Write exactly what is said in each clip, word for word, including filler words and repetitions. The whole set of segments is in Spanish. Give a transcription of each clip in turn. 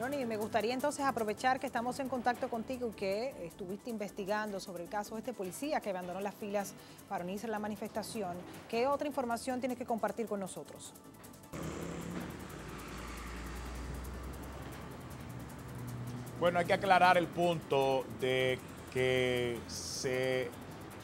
Ronnie, me gustaría entonces aprovechar que estamos en contacto contigo y que estuviste investigando sobre el caso de este policía que abandonó las filas para unirse a la manifestación. ¿Qué otra información tienes que compartir con nosotros? Bueno, hay que aclarar el punto de que se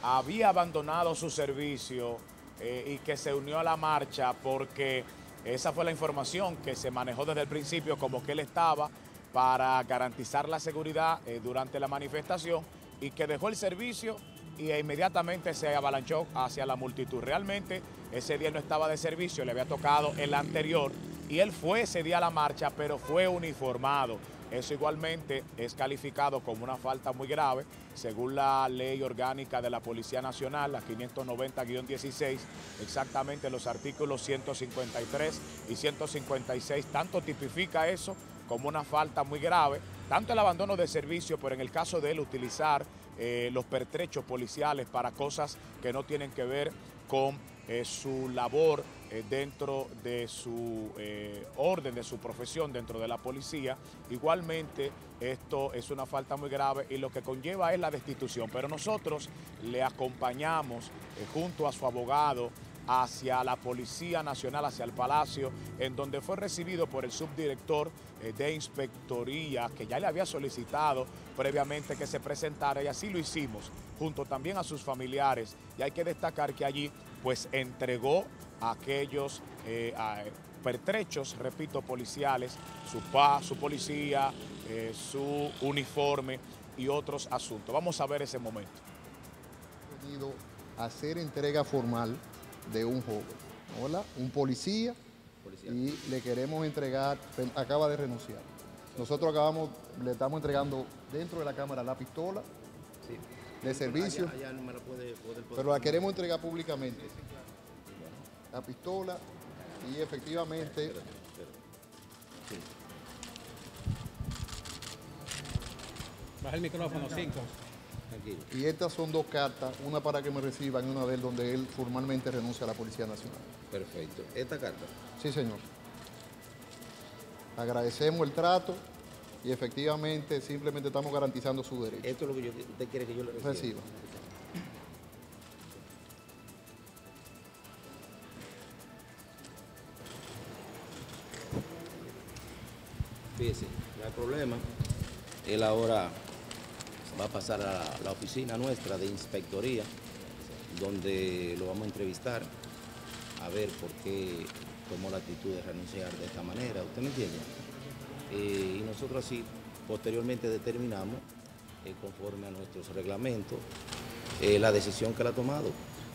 había abandonado su servicio eh, y que se unió a la marcha porque esa fue la información que se manejó desde el principio, como que él estaba para garantizar la seguridad eh, durante la manifestación, y que dejó el servicio y inmediatamente se avalanchó hacia la multitud. Realmente ese día no estaba de servicio, le había tocado el anterior y él fue ese día a la marcha, pero fue uniformado. Eso igualmente es calificado como una falta muy grave, según la Ley Orgánica de la Policía Nacional, la quinientos noventa guion dieciséis, exactamente los artículos ciento cincuenta y tres y ciento cincuenta y seis, tanto tipifica eso como una falta muy grave, tanto el abandono de servicio, pero en el caso de él utilizar eh, los pertrechos policiales para cosas que no tienen que ver con eh, su labor eh, dentro de su eh, orden, de su profesión dentro de la policía. Igualmente esto es una falta muy grave y lo que conlleva es la destitución, pero nosotros le acompañamos eh, junto a su abogado hacia la Policía Nacional, hacia el Palacio, en donde fue recibido por el subdirector de Inspectoría, que ya le había solicitado previamente que se presentara, y así lo hicimos, junto también a sus familiares. Y hay que destacar que allí pues entregó a aquellos eh, a pertrechos, repito, policiales, su paz, su policía, eh, su uniforme y otros asuntos. Vamos a ver ese momento. Hacer entrega formal de un joven, hola, un policía, policía, y le queremos entregar, acaba de renunciar. Nosotros acabamos, le estamos entregando dentro de la cámara la pistola, sí, de servicio, allá, allá no me la puede, puede, puede, pero la queremos entregar públicamente, sí, sí, claro. La pistola, y efectivamente... Espérate, espérate. Sí. Baja el micrófono, cinco. Tranquilo. Y estas son dos cartas, una para que me reciban y una de él donde él formalmente renuncia a la Policía Nacional. Perfecto. ¿Esta carta? Sí, señor. Agradecemos el trato y efectivamente simplemente estamos garantizando su derecho. Esto es lo que yo, usted quiere que yo le reciba. Reciba. Fíjese, no hay problema. Él ahora va a pasar a la oficina nuestra de inspectoría, donde lo vamos a entrevistar a ver por qué tomó la actitud de renunciar de esta manera, ¿usted me entiende? Eh, y nosotros así posteriormente determinamos, eh, conforme a nuestros reglamentos, eh, la decisión que él ha tomado.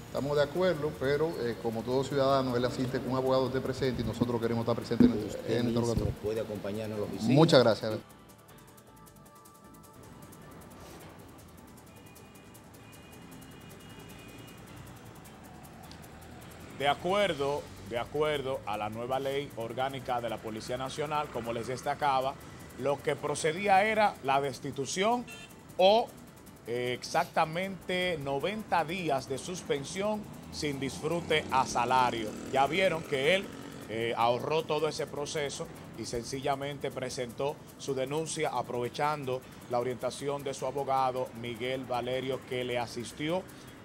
Estamos de acuerdo, pero eh, como todo ciudadano, él asiste con un abogado de presente y nosotros queremos estar presentes en el interrogatorio. Él puede acompañarnos a la oficina. Muchas gracias. De acuerdo, de acuerdo a la nueva ley orgánica de la Policía Nacional, como les destacaba, lo que procedía era la destitución o eh, exactamente noventa días de suspensión sin disfrute a salario. Ya vieron que él eh, ahorró todo ese proceso y sencillamente presentó su denuncia aprovechando la orientación de su abogado Miguel Valerio, que le asistió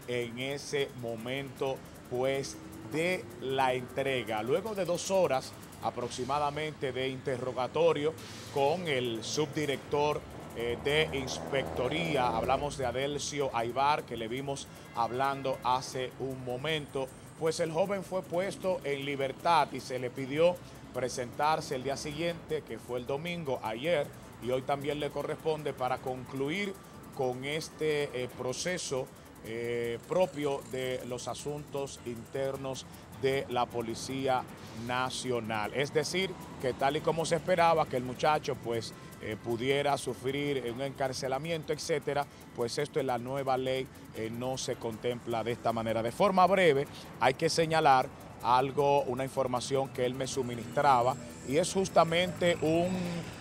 en ese momento pues de la entrega. Luego de dos horas aproximadamente de interrogatorio con el subdirector eh, de Inspectoría, hablamos de Adelcio Aibar, que le vimos hablando hace un momento, pues el joven fue puesto en libertad y se le pidió presentarse el día siguiente, que fue el domingo, ayer, y hoy también le corresponde para concluir con este eh, proceso Eh, propio de los asuntos internos de la Policía Nacional. Es decir, que tal y como se esperaba que el muchacho pues eh, pudiera sufrir un encarcelamiento, etcétera, pues esto en la nueva ley eh, no se contempla de esta manera. De forma breve, hay que señalar algo, una información que él me suministraba, y es justamente un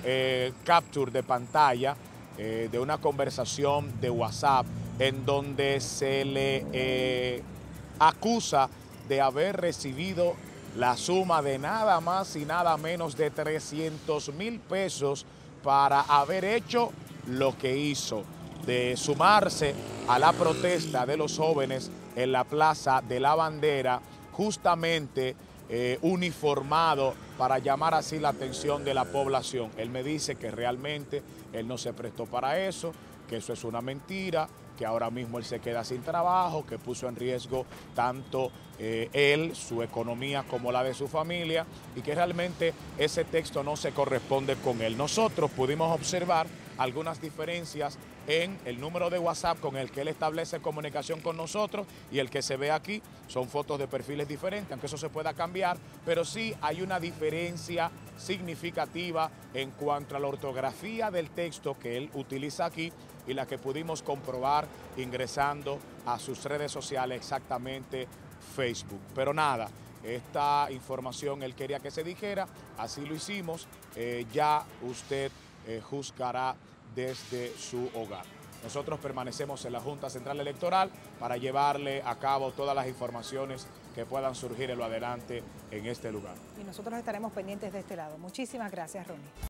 eh, capture de pantalla eh, de una conversación de WhatsApp en donde se le eh, acusa de haber recibido la suma de nada más y nada menos de trescientos mil pesos para haber hecho lo que hizo, de sumarse a la protesta de los jóvenes en la Plaza de la Bandera, justamente eh, uniformado para llamar así la atención de la población. Él me dice que realmente él no se prestó para eso, que eso es una mentira, que ahora mismo él se queda sin trabajo, que puso en riesgo tanto eh, él, su economía, como la de su familia, y que realmente ese texto no se corresponde con él. Nosotros pudimos observar algunas diferencias en el número de WhatsApp con el que él establece comunicación con nosotros y el que se ve aquí. Son fotos de perfiles diferentes, aunque eso se pueda cambiar, pero sí hay una diferencia significativa en cuanto a la ortografía del texto que él utiliza aquí y la que pudimos comprobar ingresando a sus redes sociales, exactamente Facebook. Pero nada, esta información él quería que se dijera, así lo hicimos, eh, ya usted eh, juzgará desde su hogar. Nosotros permanecemos en la Junta Central Electoral para llevarle a cabo todas las informaciones que puedan surgir en lo adelante en este lugar. Y nosotros estaremos pendientes de este lado. Muchísimas gracias, Ronnie.